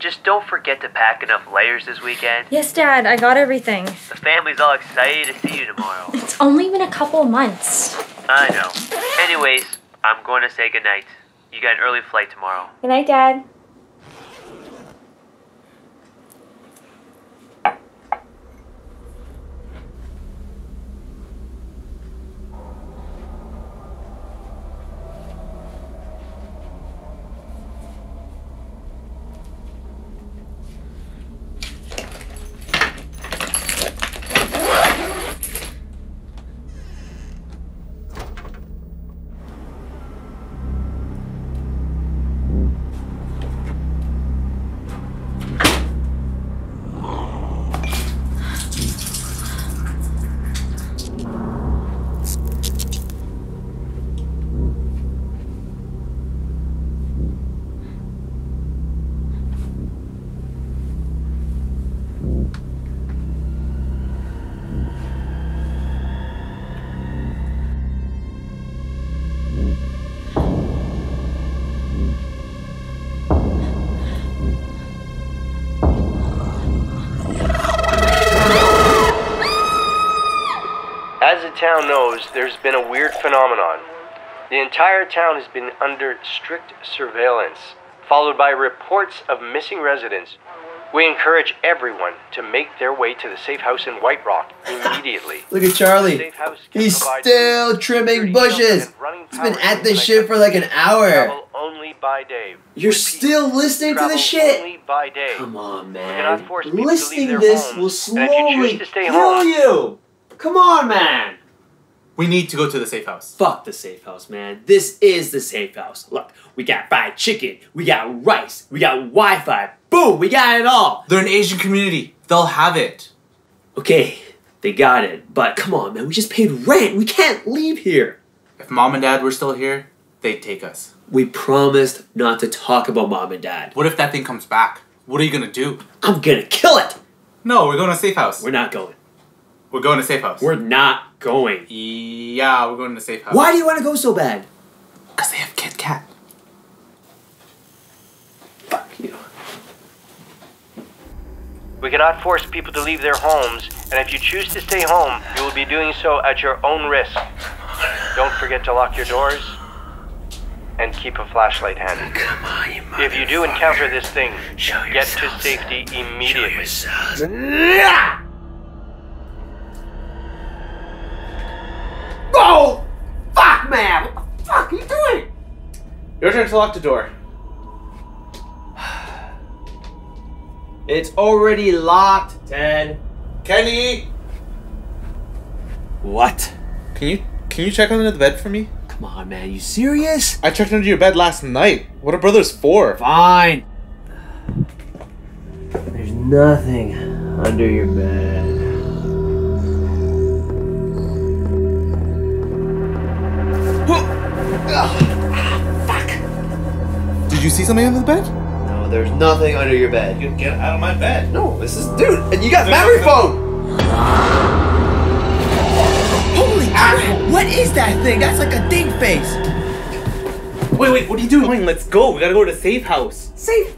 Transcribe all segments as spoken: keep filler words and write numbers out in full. Just don't forget to pack enough layers this weekend. Yes, Dad, I got everything. The family's all excited to see you tomorrow. It's only been a couple months. I know. Anyways, I'm going to say goodnight. You got an early flight tomorrow. Good night, Dad. Town knows there's been a weird phenomenon. The entire town has been under strict surveillance, followed by reports of missing residents. We encourage everyone to make their way to the safe house in White Rock immediately. Look at Charlie. He's still trimming bushes. He's been at this shit for like an hour. Only by day. You're still listening to this shit? Only by day. Come on, man. Listening to this will slowly kill you. Come on, man. We need to go to the safe house. Fuck the safe house, man. This is the safe house. Look, we got fried chicken, we got rice, we got Wi-Fi. Boom, we got it all. They're an Asian community. They'll have it. Okay, they got it. But come on, man, we just paid rent. We can't leave here. If Mom and Dad were still here, they'd take us. We promised not to talk about Mom and Dad. What if that thing comes back? What are you gonna do? I'm gonna kill it. No, we're going to safe house. We're not going. We're going to safe house. We're not going. Yeah, we're going to safe house. Why do you want to go so bad? Because they have Kit Kat. Fuck you. We cannot force people to leave their homes, and if you choose to stay home, you will be doing so at your own risk. Don't forget to lock your doors and keep a flashlight handy. Come on, you motherfucker. If you do encounter this thing, Show get to safety immediately. Show yourselves. Oh, fuck, man! What the fuck are you doing? Your turn to lock the door. It's already locked, Ted. Kenny! What? Can you can you check under the bed for me? Come on, man. You serious? I checked under your bed last night. What are brothers for? Fine. There's nothing under your bed. Oh, fuck! Did you see something under the bed? No, there's nothing under your bed. You get out of my bed. No, this is dude, and you got memory phone. Holy asshole! What is that thing? That's like a ding face. Wait, wait, what are you doing? Let's go. We gotta go to safe house. Safe?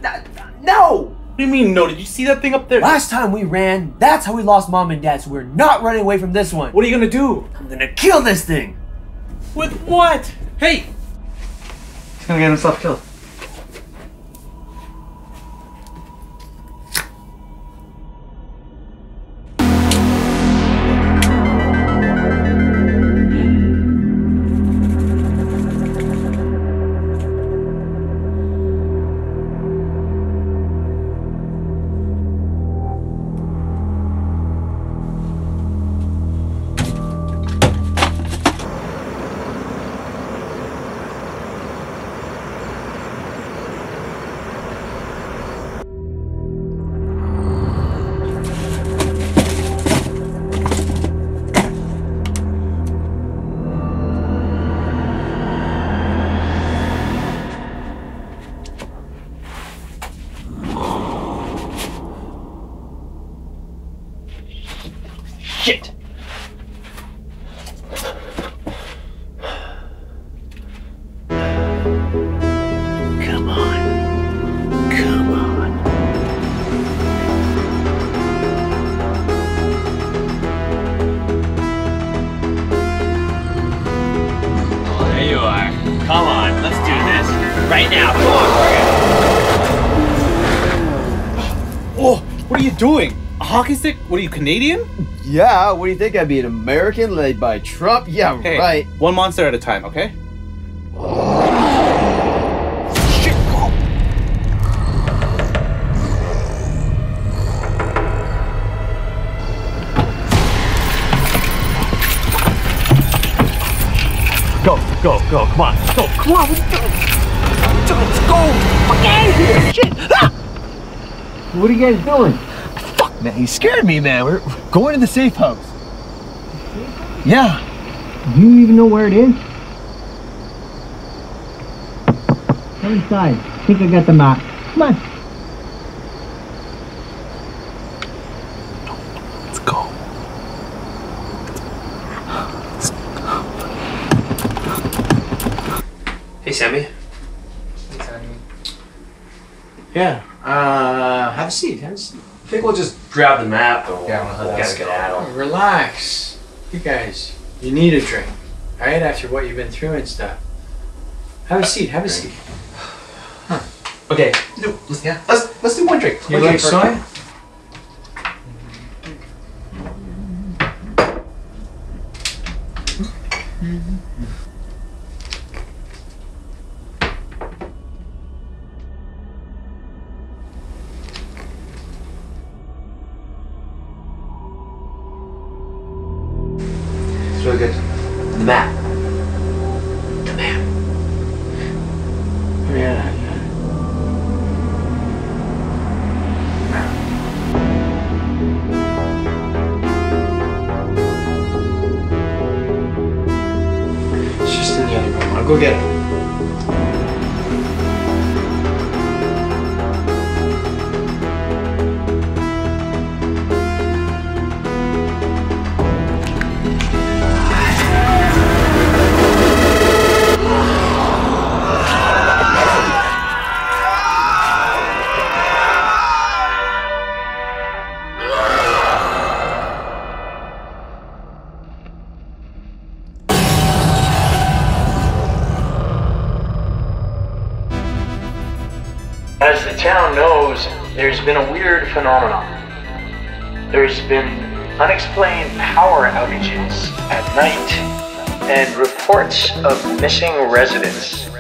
No. What do you mean no? Did you see that thing up there? Last time we ran, that's how we lost Mom and Dad. So we're not running away from this one. What are you gonna do? I'm gonna kill this thing. With what? Hey! He's gonna get himself killed. Shit! Come on. Come on. What are you doing? A hockey stick? What are you, Canadian? Yeah, what do you think? I'd be an American led by Trump? Yeah, hey, right. One monster at a time, okay? Shit! Go, go, go, come on. Go, come on, let's go. Let's go. Fuck out of here. Shit. Ah! What are you guys doing? Man, you scared me, man. We're going to the safe house. The safe house? Yeah. Do you even know where it is? Go inside. I think I got the map. Come on. Let's go. Let's go. Hey, Sammy. Hey, Sammy. Yeah. Uh, have a seat. Have a seat. I think we'll just grab the map or yeah, we'll, we'll get out. Hey, relax. You guys, you need a drink, right? After what you've been through and stuff. Have a seat, have a drink. seat. Huh. Okay. No, let's, yeah. let's, let's do one drink. You one like soy? It's really good. The map. The map. Yeah, yeah. It's just in the other room. I'll go get it. As the town knows, there's been a weird phenomenon. There's been unexplained power outages at night and reports of missing residents.